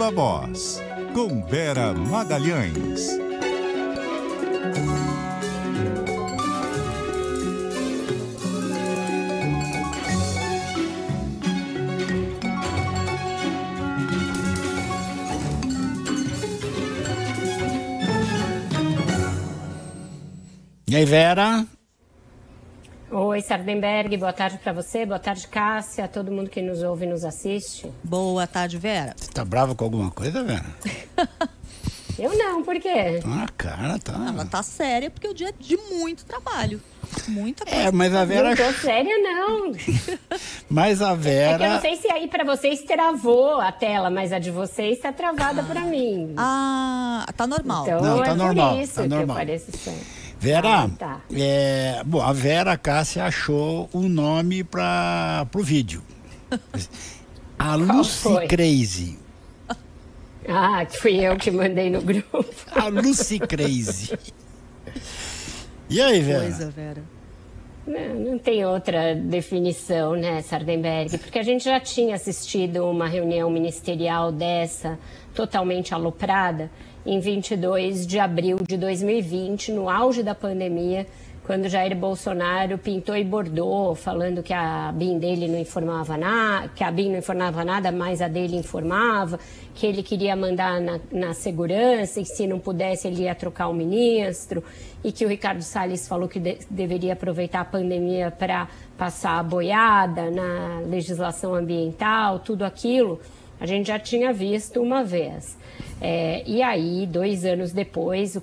Viva Voz, com Vera Magalhães. E aí, Vera? Oi, Sardenberg, boa tarde para você, boa tarde, Cássia, todo mundo que nos ouve e nos assiste. Boa tarde, Vera. Você tá brava com alguma coisa, Vera? Eu não, por quê? Ah, cara, tá... Ela tá séria porque o dia é de muito trabalho, muita coisa. É, mas a Vera... Não tô séria, não. Mas a Vera... É que eu não sei se aí para vocês travou a tela, mas a de vocês tá travada para mim. Ah, tá normal. Então não, tá normal, por isso tá normal. Que eu pareço sempre. Vera, tá. Bom, a Vera Cássia achou um nome para o vídeo. A Lucy Crazy. Ah, que fui eu que mandei no grupo. A Lucy Crazy. E aí, Vera? Coisa, Vera. Não tem outra definição, né, Sardenberg? Porque a gente já tinha assistido uma reunião ministerial dessa, totalmente aloprada, em 22 de abril de 2020, no auge da pandemia, quando Jair Bolsonaro pintou e bordou, falando que a ABIN dele não informava nada, que a ABIN não informava nada, mas a dele informava, que ele queria mandar na segurança e se não pudesse ele ia trocar o ministro, e que o Ricardo Salles falou que deveria aproveitar a pandemia para passar a boiada na legislação ambiental, tudo aquilo, a gente já tinha visto uma vez. E aí, 2 anos depois,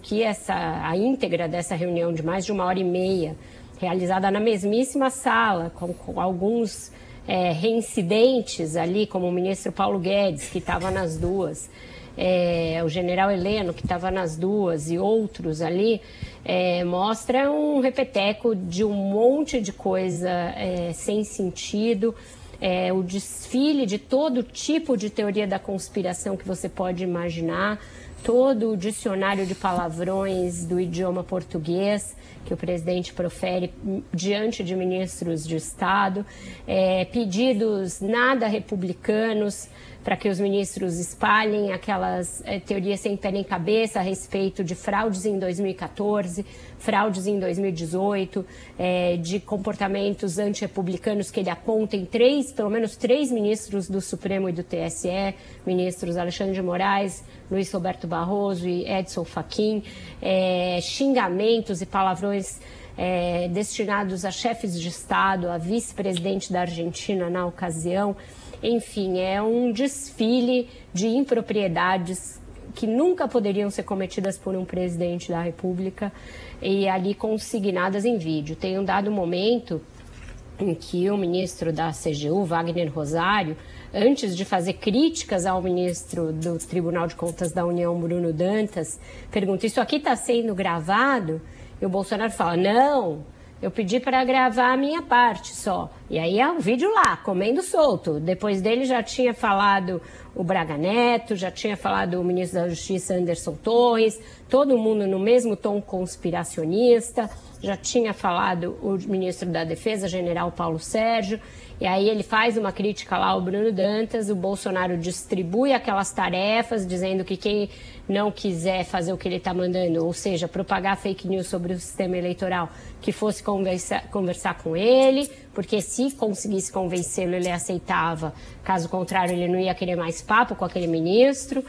a íntegra dessa reunião de mais de 1h30, realizada na mesmíssima sala, com alguns reincidentes ali, como o ministro Paulo Guedes, que estava nas duas, o general Heleno, que estava nas duas, e outros ali, mostra um repeteco de um monte de coisa sem sentido. O desfile de todo tipo de teoria da conspiração que você pode imaginar, todo o dicionário de palavrões do idioma português que o presidente profere diante de ministros de Estado, pedidos nada republicanos para que os ministros espalhem aquelas teorias sem pé nem cabeça a respeito de fraudes em 2014, fraudes em 2018, de comportamentos antirrepublicanos que ele aponta em pelo menos três ministros do Supremo e do TSE, ministros Alexandre de Moraes, Luiz Roberto Barroso e Edson Fachin, xingamentos e palavrões destinados a chefes de Estado, a vice-presidente da Argentina na ocasião. Enfim, é um desfile de impropriedades que nunca poderiam ser cometidas por um presidente da República e ali consignadas em vídeo. Tem um dado momento em que o ministro da CGU, Wagner Rosário, antes de fazer críticas ao ministro do Tribunal de Contas da União, Bruno Dantas, pergunta: isso aqui está sendo gravado? E o Bolsonaro fala: não, eu pedi para gravar a minha parte só. E aí é um vídeo lá, comendo solto. Depois dele já tinha falado o Braga Neto, já tinha falado o ministro da Justiça, Anderson Torres, todo mundo no mesmo tom conspiracionista, já tinha falado o ministro da Defesa, general Paulo Sérgio. E aí ele faz uma crítica lá ao Bruno Dantas, o Bolsonaro distribui aquelas tarefas, dizendo que quem não quiser fazer o que ele está mandando, ou seja, propagar fake news sobre o sistema eleitoral, que fosse conversar com ele, porque se conseguisse convencê-lo, ele aceitava, caso contrário, ele não ia querer mais papo com aquele ministro.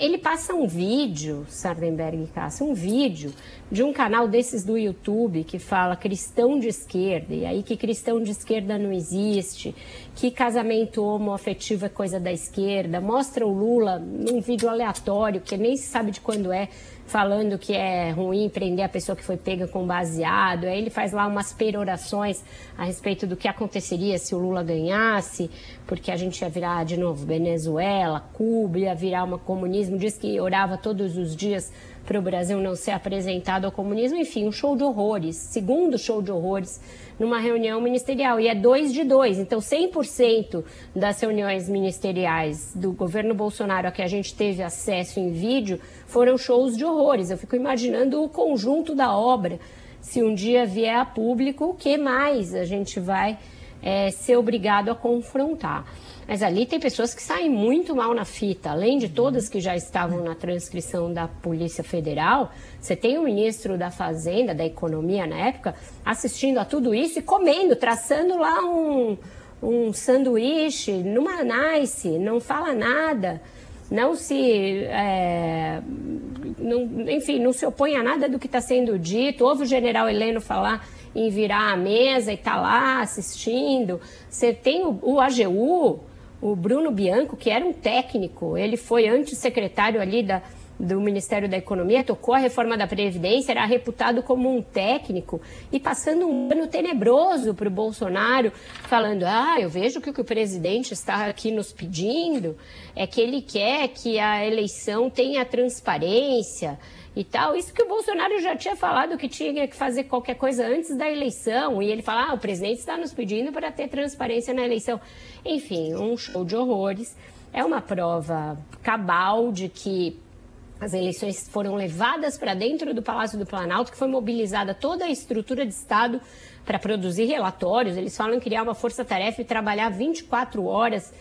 Ele passa um vídeo, Sardenberg e Cássia, um vídeo de um canal desses do YouTube que fala cristão de esquerda, e aí que cristão de esquerda não existe, que casamento homoafetivo é coisa da esquerda, mostra o Lula num vídeo aleatório, que nem se sabe de quando é, falando que é ruim prender a pessoa que foi pega com baseado, aí ele faz lá umas perorações a respeito do que aconteceria se o Lula ganhasse, porque a gente ia virar de novo Venezuela, Cuba, ia virar um comunismo, diz que orava todos os dias para o Brasil não ser apresentado ao comunismo, enfim, um show de horrores, segundo show de horrores, numa reunião ministerial, e é 2 de 2, então 100% das reuniões ministeriais do governo Bolsonaro a que a gente teve acesso em vídeo foram shows de horrores. Eu fico imaginando o conjunto da obra, se um dia vier a público, o que mais a gente vai ser obrigado a confrontar. Mas ali tem pessoas que saem muito mal na fita, além de todas que já estavam na transcrição da Polícia Federal. Você tem o ministro da Fazenda, da Economia na época, assistindo a tudo isso e comendo, traçando lá um sanduíche, numa nice, não fala nada, não se... enfim, não se opõe a nada do que está sendo dito. Ouve o general Heleno falar em virar a mesa e está lá assistindo. Você tem o AGU, o Bruno Bianco, que era um técnico, ele foi antissecretário ali do Ministério da Economia, tocou a reforma da Previdência, era reputado como um técnico, e passando um ano tenebroso para o Bolsonaro, falando, eu vejo que o presidente está aqui nos pedindo é que ele quer que a eleição tenha transparência e tal. Isso que o Bolsonaro já tinha falado que tinha que fazer qualquer coisa antes da eleição, e ele fala, o presidente está nos pedindo para ter transparência na eleição. Enfim, um show de horrores. É uma prova cabal de que as eleições foram levadas para dentro do Palácio do Planalto, que foi mobilizada toda a estrutura de Estado para produzir relatórios. Eles falam em criar uma força-tarefa e trabalhar 24 horas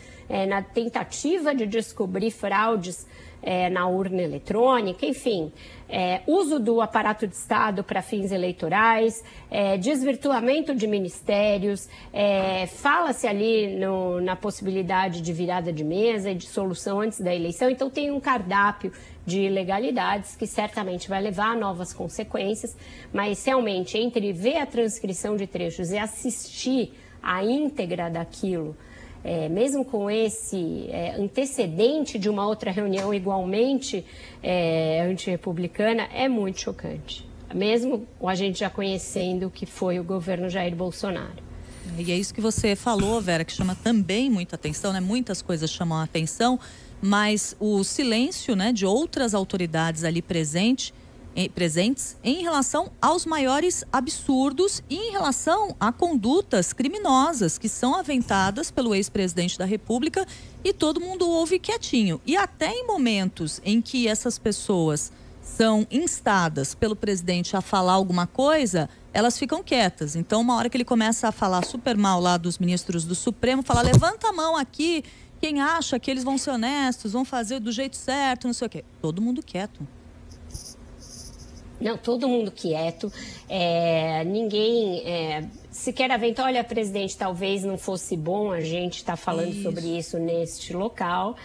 na tentativa de descobrir fraudes na urna eletrônica, enfim, uso do aparato de Estado para fins eleitorais, desvirtuamento de ministérios, fala-se ali na possibilidade de virada de mesa e de solução antes da eleição. Então tem um cardápio de ilegalidades que certamente vai levar a novas consequências, mas realmente entre ver a transcrição de trechos e assistir a íntegra daquilo, mesmo com esse antecedente de uma outra reunião igualmente antirrepublicana, é muito chocante. Mesmo a gente já conhecendo o que foi o governo Jair Bolsonaro. E é isso que você falou, Vera, que chama também muita atenção, né? Muitas coisas chamam a atenção, mas o silêncio, né, de outras autoridades ali presentes em relação aos maiores absurdos e em relação a condutas criminosas que são aventadas pelo ex-presidente da República, e todo mundo ouve quietinho. E até em momentos em que essas pessoas são instadas pelo presidente a falar alguma coisa, elas ficam quietas. Então, uma hora que ele começa a falar super mal lá dos ministros do Supremo, fala, levanta a mão aqui, quem acha que eles vão ser honestos, vão fazer do jeito certo, não sei o quê. Todo mundo quieto. Não, todo mundo quieto, ninguém sequer aventa, olha, presidente, talvez não fosse bom a gente estar falando sobre isso neste local.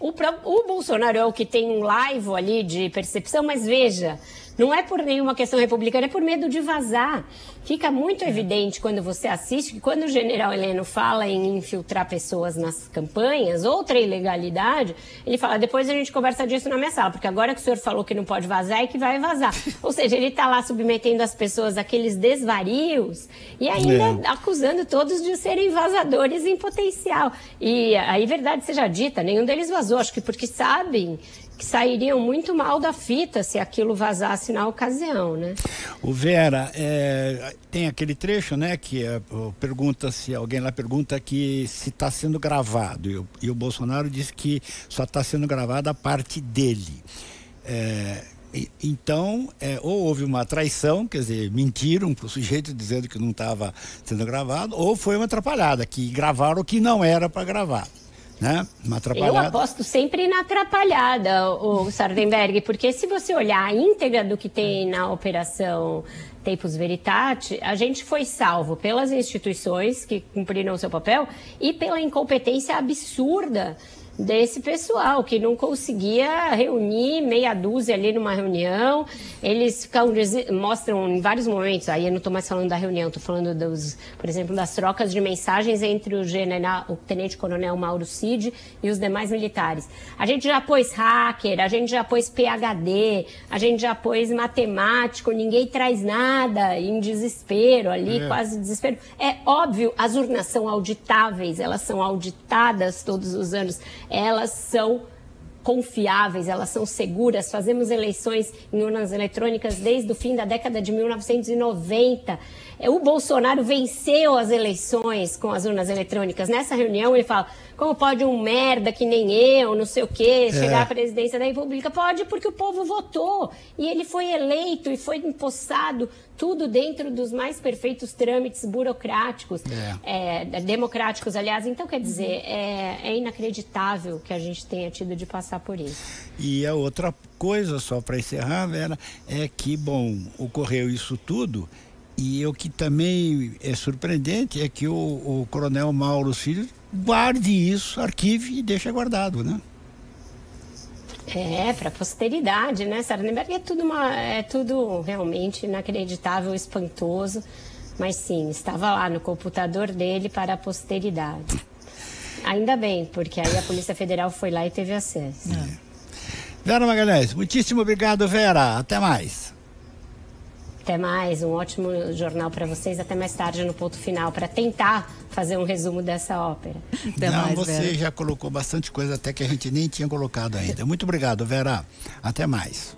O Bolsonaro é o que tem um laivo ali de percepção, mas veja, não é por nenhuma questão republicana, é por medo de vazar. Fica muito evidente quando você assiste que quando o general Heleno fala em infiltrar pessoas nas campanhas, outra ilegalidade, ele fala, depois a gente conversa disso na minha sala, porque agora que o senhor falou que não pode vazar, é que vai vazar. Ou seja, ele está lá submetendo as pessoas àqueles desvarios e ainda acusando todos de serem vazadores em potencial. E aí, verdade seja dita, nenhum deles vazou, acho que porque sabem que sairiam muito mal da fita se aquilo vazasse na ocasião, né? O Vera, tem aquele trecho, né, que alguém lá pergunta que se está sendo gravado, e o Bolsonaro diz que só está sendo gravada a parte dele. Então, ou houve uma traição, quer dizer, mentiram para o sujeito dizendo que não estava sendo gravado, ou foi uma atrapalhada, que gravaram o que não era para gravar. Né? Eu aposto sempre na atrapalhada, o Sardenberg, porque se você olhar a íntegra do que tem na operação Tempus Veritatis, a gente foi salvo pelas instituições que cumpriram o seu papel e pela incompetência absurda desse pessoal, que não conseguia reunir meia dúzia ali numa reunião. Eles mostram em vários momentos, aí eu não estou mais falando da reunião, estou falando, por exemplo, das trocas de mensagens entre o tenente-coronel Mauro Cid e os demais militares. A gente já pôs hacker, a gente já pôs PhD, a gente já pôs matemático, ninguém traz nada, em desespero ali, quase desespero. É óbvio, as urnas são auditáveis, elas são auditadas todos os anos. Elas são confiáveis, elas são seguras. Fazemos eleições em urnas eletrônicas desde o fim da década de 1990. O Bolsonaro venceu as eleições com as urnas eletrônicas. Nessa reunião ele fala, Como pode um merda que nem eu, não sei o quê, chegar à presidência da República? Pode, porque o povo votou e ele foi eleito e foi empossado, tudo dentro dos mais perfeitos trâmites burocráticos, democráticos, aliás. Então, quer dizer, é inacreditável que a gente tenha tido de passar por isso. E a outra coisa, só para encerrar, Vera, é que, bom, ocorreu isso tudo. E o que também é surpreendente é que o coronel Mauro Cid guarde isso, arquive e deixa guardado, né? Para a posteridade, né? Sardenberg, é tudo realmente inacreditável, espantoso, mas sim, estava lá no computador dele para a posteridade. Ainda bem, porque aí a Polícia Federal foi lá e teve acesso. Vera Magalhães, muitíssimo obrigado, Vera. Até mais. Até mais, um ótimo jornal para vocês. Até mais tarde no Ponto Final, para tentar fazer um resumo dessa ópera. Até mais, Vera. Você já colocou bastante coisa até que a gente nem tinha colocado ainda. Muito obrigado, Vera. Até mais.